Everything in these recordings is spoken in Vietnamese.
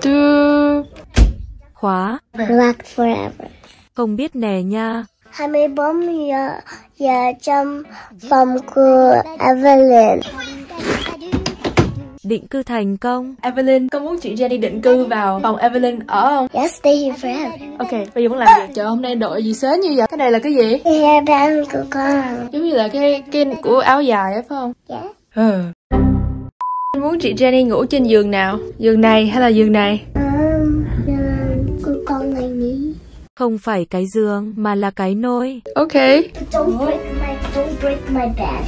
Tư khóa locked forever. Không biết nè nha. 24 giờ trong phòng của Evelyn. Định cư thành công. Evelyn, có muốn chị Jenny định cư vào phòng Evelyn ở không? Yes, stay here forever. Ok, bây giờ muốn làm gì? Trời, hôm nay đội gì sến như vậy? Cái này là cái gì? Cái yeah, band của con. Giống như là cái của áo dài phải không? Dạ. Yeah. Muốn chị Jenny ngủ trên giường nào? Giường này hay là giường này? Giường của con này nhỉ? Không phải cái giường mà là cái nôi. Ok. Don't break my bed.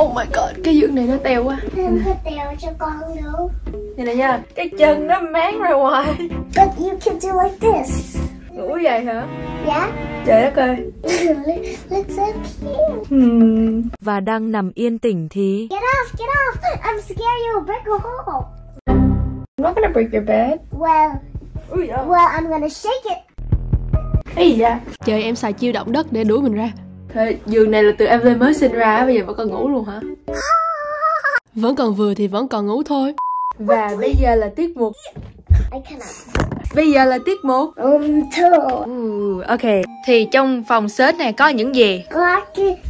Oh my god, cái giường này nó tèo quá. Không có tèo cho con đâu. Nhìn này nha, cái chân nó máng ra ngoài. But you can do like this. Ngủ vậy hả? Yeah. Trời đất ơi. It's so cute. Và đang nằm yên tĩnh thì get off, I'm scared you'll break a hole. I'm not gonna break your bed. Well, I'm gonna shake it. Cái gì vậy? Trời, em xài chiêu động đất để đuổi mình ra. Thế giường này là từ Evelyn mới sinh ra, bây giờ vẫn còn ngủ luôn hả? Vẫn còn vừa thì vẫn còn ngủ thôi. Và bây giờ là tiết mục. Bây giờ là tiết mục. Ok. Thì trong phòng sến này có những gì? Có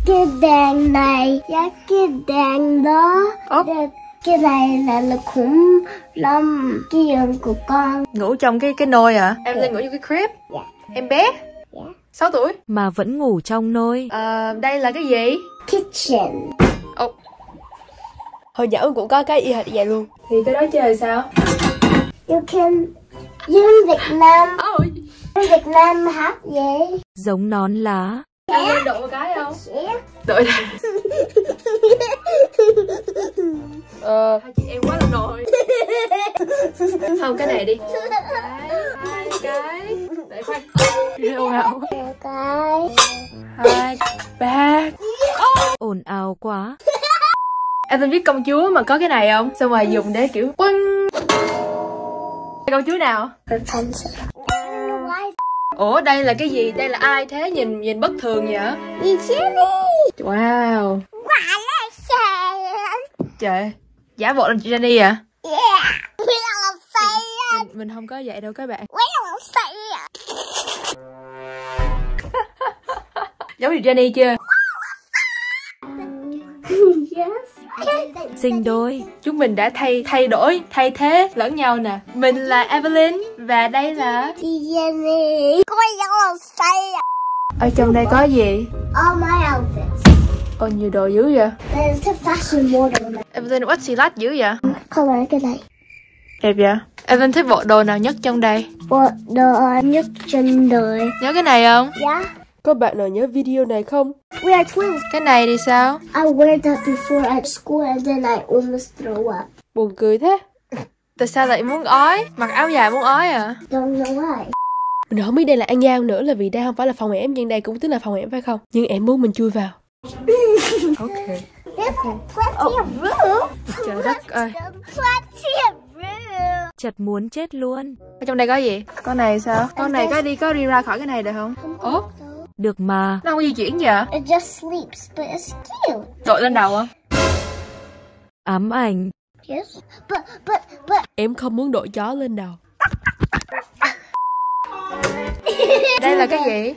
cái đèn này, có cái đèn đó. Cái này là khủng long, cái giường của con. Ngủ trong cái nôi hả? Em lên ngủ trong cái crib. Yeah. Em bé? Yeah. 6 tuổi? Mà vẫn ngủ trong nôi. Đây là cái gì? Kitchen. Hồi nhỏ cũng có cái y hệt vậy luôn. Thì cái đó chơi sao? You can... You Việt Nam. You Việt Nam hát vậy. Giống nón lá. Em lên đội một cái không? Đội này. Hai chị em quá là nồi. Không, cái này đi. Hai cái. Để khoan. Một cái. Hai. Ba. Ồn ào quá. Em tin biết công chúa mà có cái này không? Xong rồi dùng để kiểu quăng. Công chúa nào? Ủa, đây là cái gì? Đây là ai thế? Nhìn bất thường vậy? Wow. Trời, giả bộ làm chị Jenny à? Mình không có vậy đâu các bạn. Giống chị Jenny chưa? Sinh đôi. Chúng mình đã thay thế lẫn nhau nè. Mình là Evelyn và đây là Jenny. Ở trong đây có gì? All my outfits. Ôi nhiều đồ dữ vậy. Evelyn, what's she like dữ vậy? Color cái này. Đẹp vậy. Evelyn thích bộ đồ nào nhất trong đây? Bộ đồ nhất trên đời. Nhớ cái này không? Dạ. Có bạn nào nhớ video này không? We are twins. Cái này thì sao? I wear that before at school and then I almost throw up. Buồn cười thế. Tại sao lại muốn ói? Mặc áo dài muốn ói à? Don't know why. Mình không biết đây là ăn nhau nữa là vì đây không phải là phòng em, nhưng đây cũng tính là phòng em phải không? Nhưng em muốn mình chui vào. Okay. Trời đất ơi. Chật muốn chết luôn. Ở trong đây có gì? Con này sao? Con này có đi ra khỏi cái này được không? Ủa? Được mà. Nó không di chuyển vậy? It just sleeps, but it's cute. Đội lên đầu không? Ám ảnh. Yes. But. Em không muốn đội chó lên đầu. Đây là cái gì?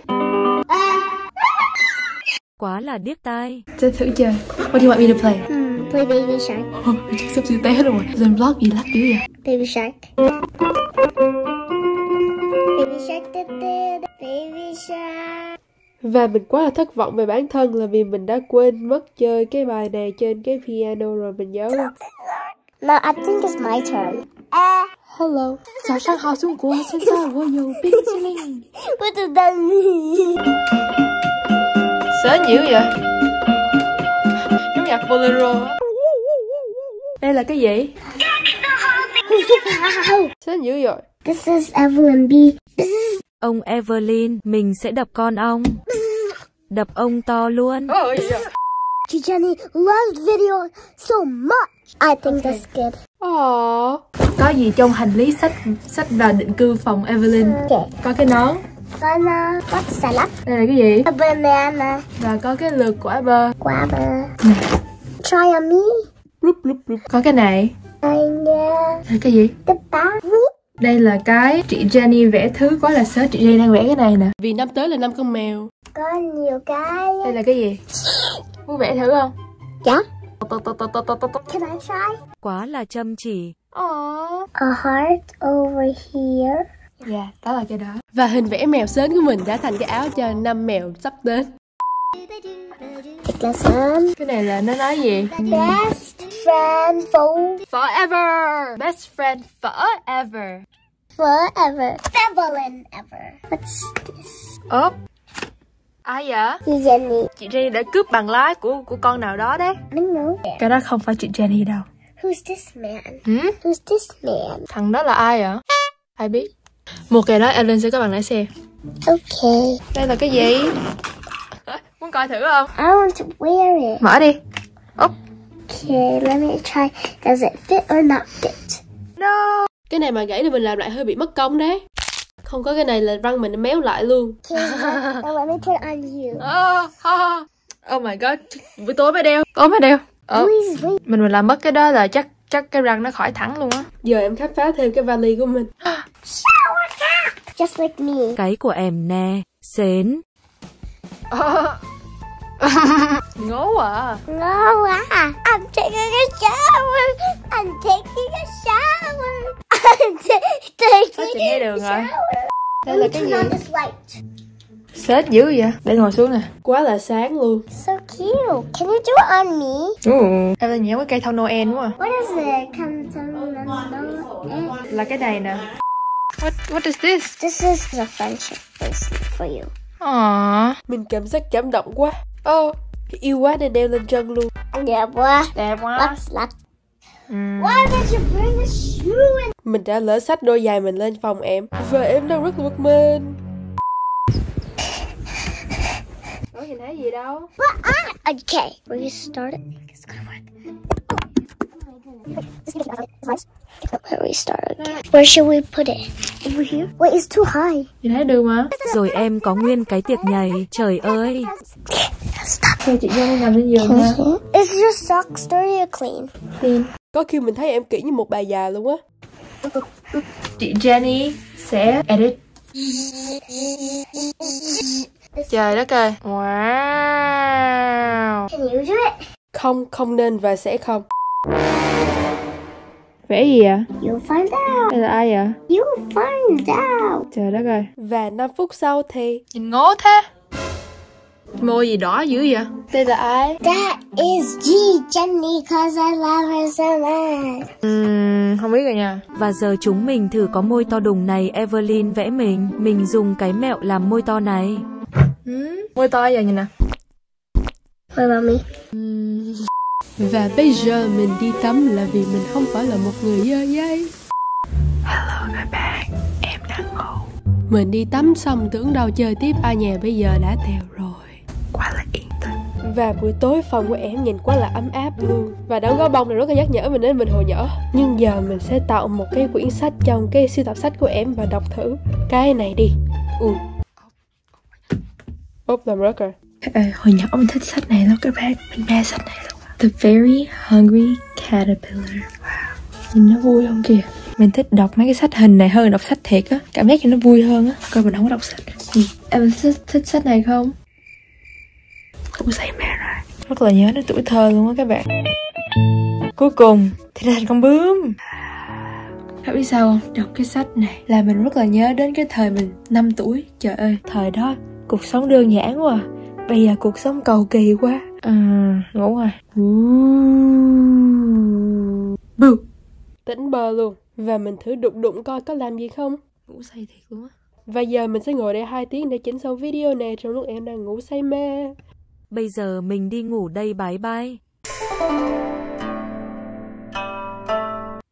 Quá là điếc tai. Thử chơi. What do you want me to play? Play Baby Shark. Mình sắp xỉu té rồi. Lên vlog gì lắc dữ vậy? Baby Shark. Baby Shark. Baby Shark. Và mình quá là thất vọng về bản thân là vì mình đã quên mất chơi cái bài này trên cái piano rồi mình nhớ luôn. Now I think it's my turn. Hello. Sao sáng hào xuống của sáng sao vô dầu pinchling. What does that mean? Sến dữ vậy? Giống nhạc bolero. Đây là cái gì? Sến dữ vậy? This is Evelyn B. Ông Evelyn, mình sẽ đập con ông. Đập ông to luôn. Chị Jenny loves video so much. I think that's good. Có gì trong hành lý sách và định cư phòng Evelyn? Có cái nón. Có salad. Đây là cái gì? A banana. Và có cái lược quả bơ. Quả bơ. Try on me. Có cái này. Đây nha. Cái gì? Cái bát. Đây là cái chị Jenny vẽ thứ có là sớ. Chị Jenny đang vẽ cái này nè. Vì năm tới là năm con mèo. Có nhiều cái. Đây là cái gì? Muốn vẽ thử không? Dạ. Can I try? Quá là chăm chỉ. A heart over here. Dạ, yeah, đó là cái đó. Và hình vẽ mèo sến của mình đã thành cái áo cho năm mèo sắp đến. Cái này là nó nói gì? Best friend forever. Best friend forever. Forever. Evelyn ever. What's this? Ốp. Ai vậy? Chị Jenny. Chị Jenny đã cướp bằng lái của con nào đó đấy. Cái đó không phải chị Jenny đâu. Who's this man? Who's this man? Thằng đó là ai vậy? Ai biết? Một ngày đó Ellen sẽ có bằng lái xe. Ok. Đây là cái gì? Muốn coi thử không? I want to wear it. Mở đi. Úp. Okay, let me try. Does it fit or not fit? No. Cái này mà gãy thì mình làm lại hơi bị mất công đấy. Không có cái này là răng mình méo lại luôn. Okay, now let me put it on you. Oh my god. Buổi tối mới đeo. Mình làm mất cái đó là chắc cái răng nó khỏi thẳng luôn á. Giờ em khám phá thêm cái vali của mình. Just like me. Cái của em nè, sến. Ngố à. Ngố à. I'm taking a shower. I'm taking a shower. I'm taking a shower. Đây là cái gì? Sết dữ vậy? Để ngồi xuống nè. Quá là sáng luôn. So cute. Can you do it on me? Em lên nhớ cái cây thông Noel đúng không? What is it? Noel. Là cái này nè. What is this? This is a friendship bracelet for you. Mình cảm giác cảm động quá. Yêu quá nên đeo lên chân luôn. Đẹp quá. Đẹp quá. Why did you bring the shoe in? Mình đã lỡ xách đôi giày mình lên phòng em. Và em đang rất bực mình. Có nhìn thấy gì đâu. Okay, will you start it? It's gonna work. Where we start? Where should we put it? Over here? Wait, it's too high. Nhìn thấy được mà. Rồi em có nguyên cái tiệc nhảy. Trời ơi. Stop. Chị Dung nằm trên giường nha. Is your socks dirty or clean? Clean. Có khi mình thấy em kỹ như một bà già luôn á. Chị Jenny sẽ edit. Trời đất ơi. Wow. Can you do it? Không nên và sẽ không. Vẽ gì ạ? You'll find out. Đây là ai ạ? You'll find out. Trời đất ơi. Và 5 phút sau thì... Nhìn ngố thế. Môi gì đỏ dữ vậy? Đây là ai? That is Jenny, cause I love her so much. Không biết rồi nha. Và giờ chúng mình thử có môi to đùng này Evelyn vẽ mình. Mình dùng cái mẹo làm môi to này. Môi to giờ nhìn nè. Môi to mi. Và bây giờ mình đi tắm là vì mình không phải là một người dơ dây. Hello các bạn, em đang ngủ. Mình đi tắm xong tưởng đâu chơi tiếp, ai nhà bây giờ đã tèo rồi. Quá là yên tĩnh. Và buổi tối phòng của em nhìn quá là ấm áp luôn. Và đóng gói bông này rất là nhắc nhở mình nên mình hồi nhỏ. Nhưng giờ mình sẽ tạo một cái quyển sách trong cái siêu tập sách của em và đọc thử cái này đi. Làm rớt rồi. Hồi nhỏ mình thích sách này lắm các bạn. Mình mê sách này lắm. The Very Hungry Caterpillar. Wow. Nhìn nó vui không kìa. Mình thích đọc mấy cái sách hình này hơn đọc sách thiệt á. Cảm giác cho nó vui hơn á. Coi mình không có đọc sách. Em thích sách này không? Cũng say mê rồi. Rất là nhớ đến tuổi thơ luôn á các bạn. Cuối cùng thì thành con bướm. Các biết sao không? Đọc cái sách này là mình rất là nhớ đến cái thời mình 5 tuổi. Trời ơi, thời đó cuộc sống đơn giản quá. Bây giờ cuộc sống cầu kỳ quá. Ngủ rồi. Bù. Tỉnh bơ luôn. Và mình thử đụng coi có làm gì không. Ngủ say thiệt luôn á. Và giờ mình sẽ ngồi đây 2 tiếng để chỉnh xong video này trong lúc em đang ngủ say mê. Bây giờ mình đi ngủ đây, bye bye.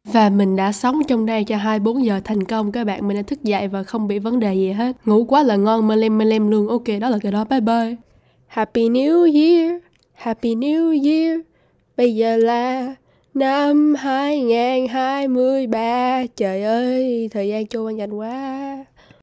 Và mình đã sống trong đây cho 24 giờ thành công các bạn. Mình đã thức dậy và không bị vấn đề gì hết. Ngủ quá là ngon, mê lem luôn. Ok, đó là cái đó, bye bye. Happy New Year, Happy New Year. Bây giờ là năm 2023. Trời ơi, thời gian trôi nhanh quá.